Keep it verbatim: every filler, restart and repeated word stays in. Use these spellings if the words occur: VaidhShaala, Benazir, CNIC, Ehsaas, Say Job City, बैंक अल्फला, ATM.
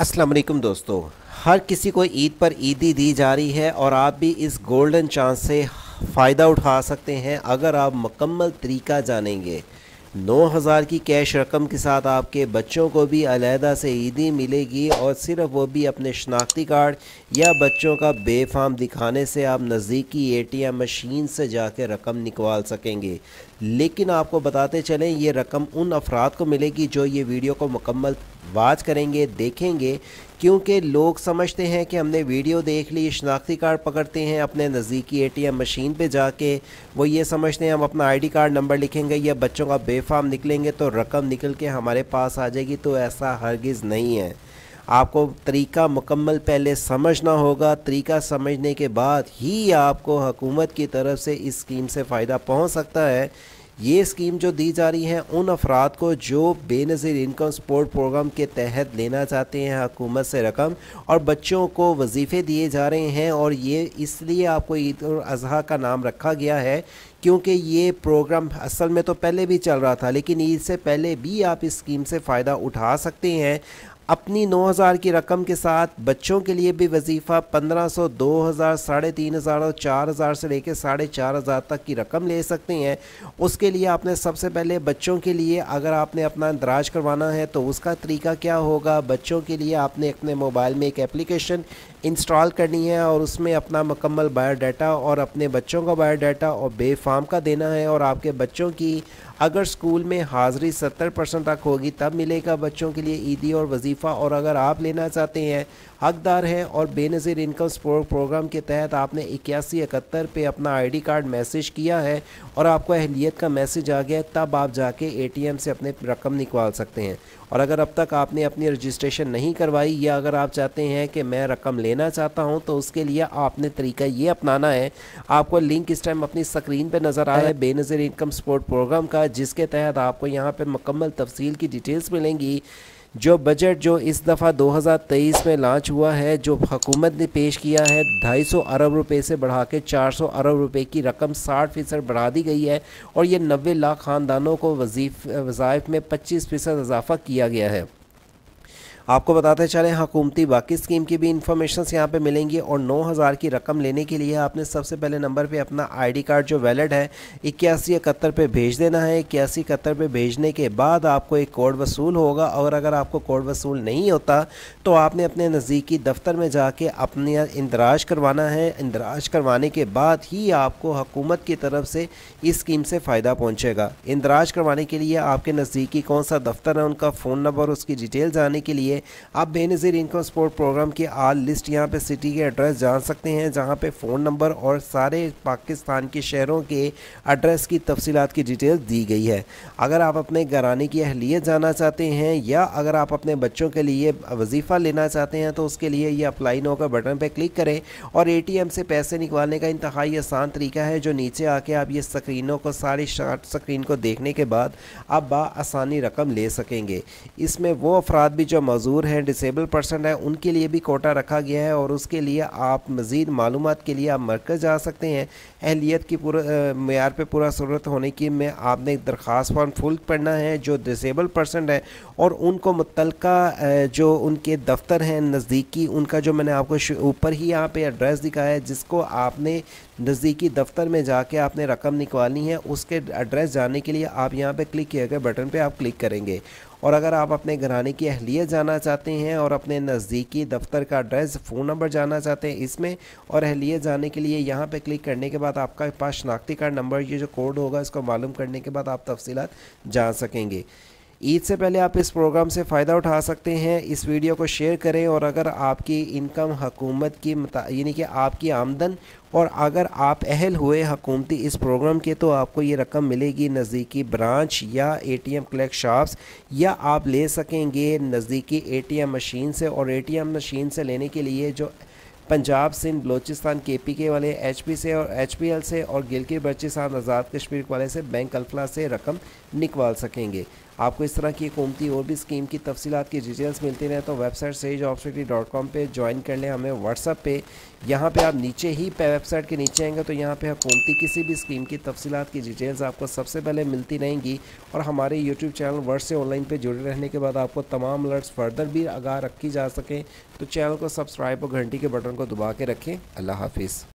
अस्सलाम वालेकुम दोस्तों, हर किसी को ईद पर ईदी दी जा रही है और आप भी इस गोल्डन चांस से फ़ायदा उठा सकते हैं अगर आप मुकम्मल तरीका जानेंगे। नौ हज़ार की कैश रकम के साथ आपके बच्चों को भी अलहदा से ईदी मिलेगी और सिर्फ वो भी अपने शनाख्ती कार्ड या बच्चों का बेफाम दिखाने से आप नज़दीकी एटीएम मशीन से जाकर रकम निकलवा सकेंगे। लेकिन आपको बताते चलें, ये रकम उन अफराद को मिलेगी जो ये वीडियो को मुकम्मल वाच करेंगे, देखेंगे, क्योंकि लोग समझते हैं कि हमने वीडियो देख ली, शनाख्ती कार्ड पकड़ते हैं, अपने नज़दीकी एटीएम मशीन पे जाके वो ये समझते हैं हम अपना आईडी कार्ड नंबर लिखेंगे या बच्चों का बेफाम निकलेंगे तो रकम निकल के हमारे पास आ जाएगी। तो ऐसा हरगिज़ नहीं है। आपको तरीका मुकम्मल पहले समझना होगा। तरीका समझने के बाद ही आपको हुकूमत की तरफ से इस स्कीम से फ़ायदा पहुँच सकता है। ये स्कीम जो दी जा रही है उन अफराद को जो बेनज़ीर इनकम सपोर्ट प्रोग्राम के तहत लेना चाहते हैं हुकूमत से रकम, और बच्चों को वजीफ़े दिए जा रहे हैं। और ये इसलिए आपको ईद उल अज़हा का नाम रखा गया है क्योंकि ये प्रोग्राम असल में तो पहले भी चल रहा था, लेकिन ईद से पहले भी आप इस स्कीम से फ़ायदा उठा सकते हैं। अपनी नौ हज़ार की रकम के साथ बच्चों के लिए भी वजीफ़ा पंद्रह सौ, दो हज़ार, साढ़े तीन हज़ार और चार हज़ार से लेकर साढ़े चार हज़ार तक की रकम ले सकते हैं। उसके लिए आपने सबसे पहले बच्चों के लिए अगर आपने अपना इंदराज करवाना है तो उसका तरीका क्या होगा। बच्चों के लिए आपने अपने मोबाइल में एक एप्लीकेशन इंस्टॉल करनी है और उसमें अपना मुकम्मल बायोडाटा और अपने बच्चों का बायोडाटा और बेफाम का देना है। और आपके बच्चों की अगर स्कूल में हाज़री सत्तर परसेंट तक होगी तब मिलेगा बच्चों के लिए ईदी और वजीफ़ा। और अगर आप लेना चाहते हैं, हकदार हैं और बेनज़ीर इनकम सपोर्ट प्रोग्राम के तहत आपने इक्यासी इकहत्तर पे अपना आईडी कार्ड मैसेज किया है और आपको अहलियत का मैसेज आ गया, तब आप जाके एटीएम से अपने रकम निकाल सकते हैं। और अगर अब तक आपने अपनी रजिस्ट्रेशन नहीं करवाई या अगर आप चाहते हैं कि मैं रकम लेना चाहता हूं तो उसके लिए आपने तरीका ये अपनाना है। आपको लिंक इस टाइम अपनी स्क्रीन पर नज़र आ रहा है बेनज़ीर इनकम सपोर्ट प्रोग्राम का, जिसके तहत आपको यहाँ पर मुकम्मल तफसील की डिटेल्स मिलेंगी। जो बजट जो इस दफ़ा दो हज़ार तेईस में लॉन्च हुआ है, जो हुकूमत ने पेश किया है, ढाई सौ अरब रुपए से बढ़ा के चार सौ अरब रुपए की रकम साठ फ़ीसद बढ़ा दी गई है। और ये नब्बे लाख ख़ानदानों को वजीफ वज़ाइफ में पच्चीस फ़ीसद इजाफा किया गया है। आपको बताते चलें, हुकूमती बाकी स्कीम की भी इंफॉर्मेशन यहाँ पे मिलेंगी। और नौ हज़ार की रकम लेने के लिए आपने सबसे पहले नंबर पे अपना आईडी कार्ड जो वैलिड है इक्यासी इकहत्तर पे भेज देना है। इक्यासी इकहत्तर पे भेजने के बाद आपको एक कोड वसूल होगा। और अगर आपको कोड वसूल नहीं होता तो आपने अपने नज़दीकी दफ्तर में जाके अपने इंदराज करवाना है। इंदराज करवाने के बाद ही आपको हुकूमत की तरफ से इस स्कीम से फ़ायदा पहुँचेगा। इंदराज करवाने के लिए आपके नज़दीकी कौन सा दफ्तर है, उनका फ़ोन नंबर, उसकी डिटेल जानने के लिए आप बेनज़ीर इनकम सपोर्ट प्रोग्राम की आल लिस्ट यहाँ पे सिटी के एड्रेस जान सकते हैं, जहाँ पे फ़ोन नंबर और सारे पाकिस्तान के शहरों के एड्रेस की तफसीलात की डिटेल दी गई है। अगर आप अपने घराने की अहलियत जाना चाहते हैं या अगर आप अपने बच्चों के लिए वजीफ़ा लेना चाहते हैं तो उसके लिए ये अप्लाई नो का बटन पर क्लिक करें। और ए टी एम से पैसे निकालने का इंतहाई आसान तरीका है, जो नीचे आके आप ये स्क्रीनों को सारी शार्ट स्क्रीन को देखने के बाद आप बासानी रकम ले सकेंगे। इसमें वो अफराद भी जो मज़दूर हैं, डिसेबल पर्सन है, उनके लिए भी कोटा रखा गया है। और उसके लिए आप मज़ीद मालूमात के लिए आप मरकज़ जा सकते हैं। अहलियत की पूरा मैार पर पूरा सूरत होने की में आपने एक दरख्वास्त फॉर्म फुल करना है जो डिसेबल पर्सन है, और उनको मुतलका जो उनके दफ्तर हैं नज़दीकी, उनका जो मैंने आपको ऊपर ही यहाँ पर एड्रेस दिखाया है, जिसको आपने नज़दीकी दफ्तर में जाके आपने रकम निकालनी है, उसके एड्रेस जाने के लिए आप यहाँ पर क्लिक किए गए बटन पर आप क्लिक करेंगे। और अगर आप अपने घराने की अहलियत जाना चाहते हैं और अपने नज़दीकी दफ्तर का एड्रेस, फ़ोन नंबर जाना चाहते हैं इसमें, और अहलियत जाने के लिए यहाँ पे क्लिक करने के बाद आपका पास शनाख्ती कार्ड नंबर ये जो कोड होगा इसको मालूम करने के बाद आप तफसीलात जान सकेंगे। ईद से पहले आप इस प्रोग्राम से फ़ायदा उठा सकते हैं। इस वीडियो को शेयर करें। और अगर आपकी इनकम हुकूमत की यानी कि आपकी आमदन और अगर आप अहल हुए हुकूमती इस प्रोग्राम के तो आपको ये रकम मिलेगी नज़दीकी ब्रांच या एटीएम क्लैक शॉप्स, या आप ले सकेंगे नज़दीकी एटीएम मशीन से। और एटीएम मशीन से लेने के लिए जो पंजाब, सिंध, बलोचिस्तान, केपीके वाले, एचपी से और एचपीएल से और गिलगित बल्चिस्तान, आज़ाद कश्मीर वाले से, बैंक अल्फला से रकम निकलवा सकेंगे। आपको इस तरह की कीमती और भी स्कीम की तफसीलात की डिटेल्स मिलती रहे तो वेबसाइट सही जॉब सिटी डॉट कॉम पे ज्वाइन कर लें हमें व्हाट्सअप पे। यहाँ पे आप नीचे ही वेबसाइट के नीचे आएंगे तो यहाँ पे हुकूमती किसी भी स्कीम की तफसीलात की डिटेल्स आपको सबसे पहले मिलती रहेंगी। और हमारे यूट्यूब चैनल वर्ड से ऑनलाइन पे जुड़े रहने के बाद आपको तमाम अलर्ट्स फर्दर भी आगाह रखी जा सकें तो चैनल को सब्सक्राइब और घंटी के बटन को दबा के रखें। अल्लाह हाफिज़।